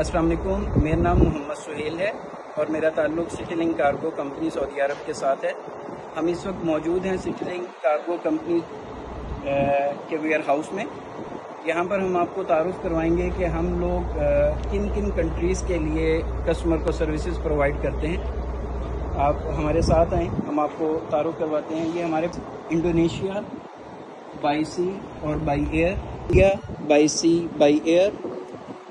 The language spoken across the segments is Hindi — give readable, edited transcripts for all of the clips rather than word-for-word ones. अस्सलाम वालेकुम, मेरा नाम मोहम्मद सुहेल है और मेरा ताल्लुक़ सिटी लिंक कार्गो कंपनी सऊदी अरब के साथ है। हम इस वक्त मौजूद हैं सिटी लिंक कार्गो कंपनी के वेयर हाउस में। यहाँ पर हम आपको तारुफ़ करवाएंगे कि हम लोग किन किन कंट्रीज़ के लिए कस्टमर को सर्विसेज प्रोवाइड करते हैं। आप हमारे साथ आएँ, हम आपको तारुफ़ करवाते हैं। ये हमारे इंडोनीशिया बाई सी और बाई एयर, या बाई सी बाई एयर,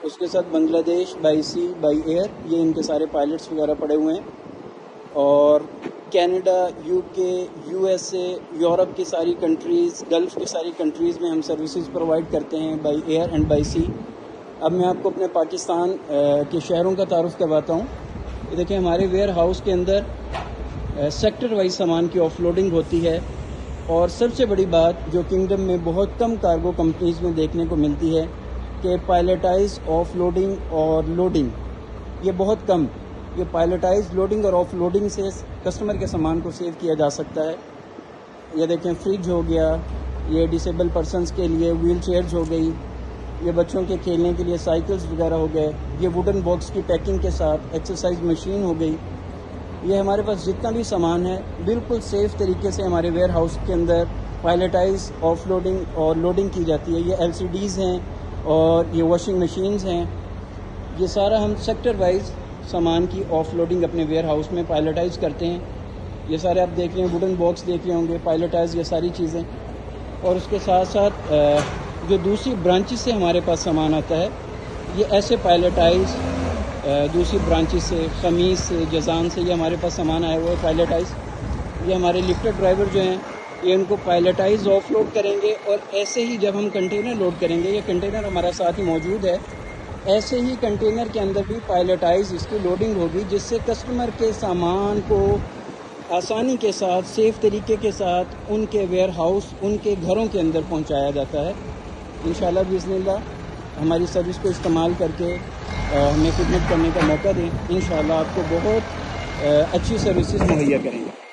उसके साथ Bangladesh by sea by air, ये इनके सारे पायलट्स वगैरह पड़े हुए हैं। और कनाडा, यूके, यूएसए, यूरोप की सारी कंट्रीज़, गल्फ़ की सारी कंट्रीज़ में हम सर्विसेज प्रोवाइड करते हैं by air and by sea. अब मैं आपको अपने पाकिस्तान के शहरों का तारुफ़ करवाता हूँ। ये देखिए, हमारे वेयर हाउस के अंदर सेक्टर वाइज सामान की ऑफलोडिंग होती है। और सबसे बड़ी बात जो किंगडम में बहुत कम कार्गो कंपनीज़ में देखने को मिलती है कि पायलटाइज ऑफ लोडिंग और लोडिंग, ये बहुत कम, ये पायलटाइज लोडिंग और ऑफ लोडिंग से कस्टमर के सामान को सेव किया जा सकता है। ये देखें, फ्रिज हो गया, ये डिसेबल पर्सनस के लिए व्हील चेयर्स हो गई, ये बच्चों के खेलने के लिए साइकिल्स वगैरह हो गए, ये वुडन बॉक्स की पैकिंग के साथ एक्सरसाइज मशीन हो गई। ये हमारे पास जितना भी सामान है बिल्कुल सेफ़ तरीके से हमारे वेयर हाउस के अंदर पायलटाइज ऑफ लोडिंग और लोडिंग की जाती है। ये LCDs हैं और ये वॉशिंग मशीन्स हैं। ये सारा हम सेक्टर वाइज सामान की ऑफलोडिंग अपने वेयर हाउस में पायलटाइज करते हैं। ये सारे आप देख रहे हैं, वुडन बॉक्स देख रहे होंगे, पायलटाइज, ये सारी चीज़ें। और उसके साथ साथ जो दूसरी ब्रांचेस से हमारे पास सामान आता है, ये ऐसे पायलटाइज दूसरी ब्रांचेस से, खमीज से, जजान से, ये हमारे पास सामान आया हुआ है पायलटाइज। ये हमारे लिफ्टर ड्राइवर जो हैं, ये उनको पायलटाइज ऑफ लोड करेंगे। और ऐसे ही जब हम कंटेनर लोड करेंगे, ये कंटेनर हमारा साथ ही मौजूद है, ऐसे ही कंटेनर के अंदर भी पायलटाइज इसकी लोडिंग होगी, जिससे कस्टमर के सामान को आसानी के साथ, सेफ़ तरीके के साथ उनके वेयर हाउस, उनके घरों के अंदर पहुंचाया जाता है। इंशाल्लाह बिस्मिल्लाह हमारी सर्विस को इस्तेमाल करके हमें खिदमत करने का मौका दें, इंशाल्लाह आपको बहुत अच्छी सर्विसेज मुहैया करेंगे।